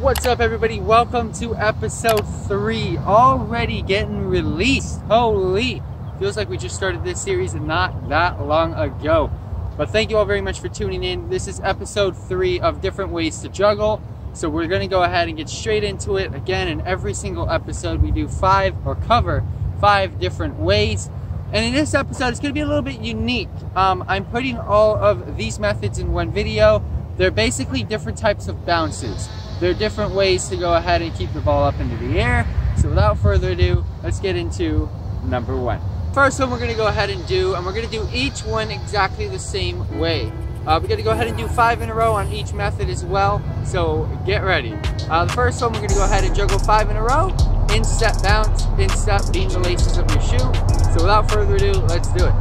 What's up, everybody? Welcome to episode 3. Already getting released. Holy. Feels like we just started this series not that long ago. But thank you all very much for tuning in. This is episode 3 of Different Ways to Juggle. So we're going to go ahead and get straight into it. Again, in every single episode, we do 5 different ways. And in this episode, it's going to be a little bit unique. I'm putting all of these methods in one video. They're basically different types of bounces. There are different ways to go ahead and keep the ball up into the air. So without further ado, let's get into number 1. First one we're gonna go ahead and do, and we're gonna do each one exactly the same way. We're gonna go ahead and do 5 in a row on each method as well, so get ready. The first one, we're gonna go ahead and juggle 5 in a row, instep bounce, instep being the laces of your shoe. So without further ado, let's do it.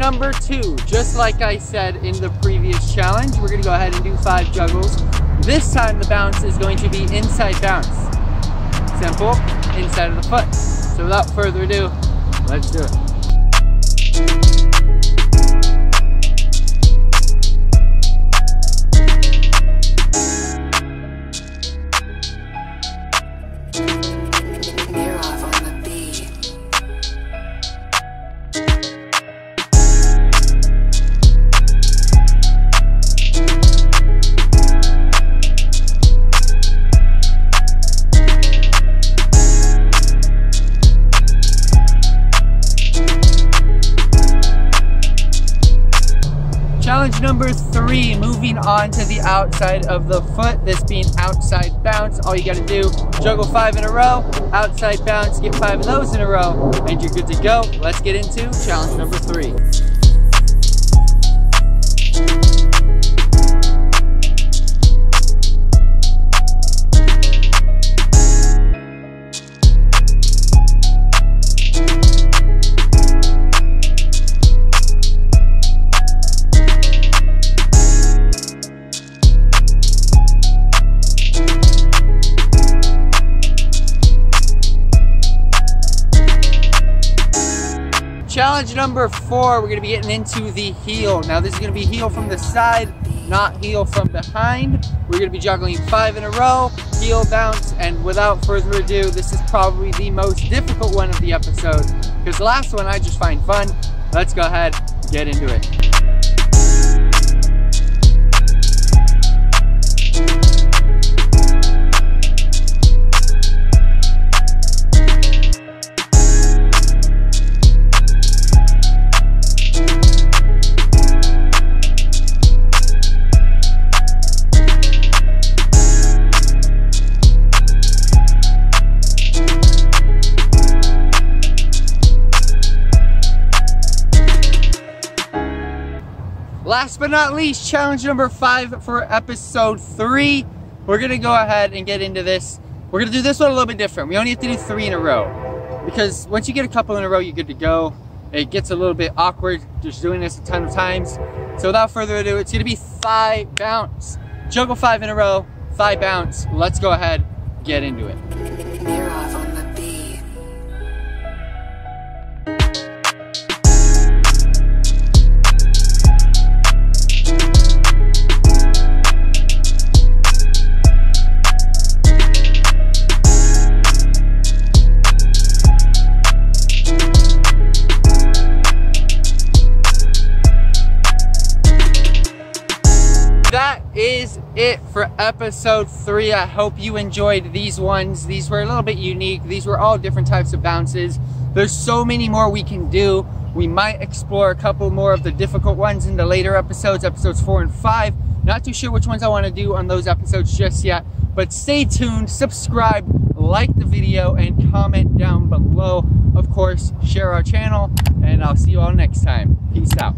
Number 2, just like I said in the previous challenge, we're gonna go ahead and do 5 juggles. This time the bounce is going to be inside bounce. Simple, inside of the foot. So without further ado, let's do it. Challenge number 3, moving on to the outside of the foot, this being outside bounce. All you gotta do, juggle 5 in a row, outside bounce, get 5 of those in a row, and you're good to go. Let's get into challenge number 3. Challenge number 4, we're gonna be getting into the heel. Now this is gonna be heel from the side, not heel from behind. We're gonna be juggling 5 in a row, heel bounce, and without further ado, this is probably the most difficult one of the episode, because the last one I just find fun. Let's go ahead and get into it. Last but not least, challenge number 5 for episode 3. We're gonna go ahead and get into this. We're gonna do this one a little bit different. We only have to do 3 in a row, because once you get a couple in a row, you're good to go. It gets a little bit awkward just doing this a ton of times. So without further ado, it's gonna be 5 bounce. Juggle 5 in a row, 5 bounce. Let's go ahead, get into it. That is it for episode 3. I hope you enjoyed these ones. These were a little bit unique. These were all different types of bounces. There's so many more we can do. We might explore a couple more of the difficult ones in the later episodes, episodes 4 and 5. Not too sure which ones I want to do on those episodes just yet, but stay tuned, subscribe, like the video, and comment down below. Of course, share our channel, and I'll see you all next time. Peace out.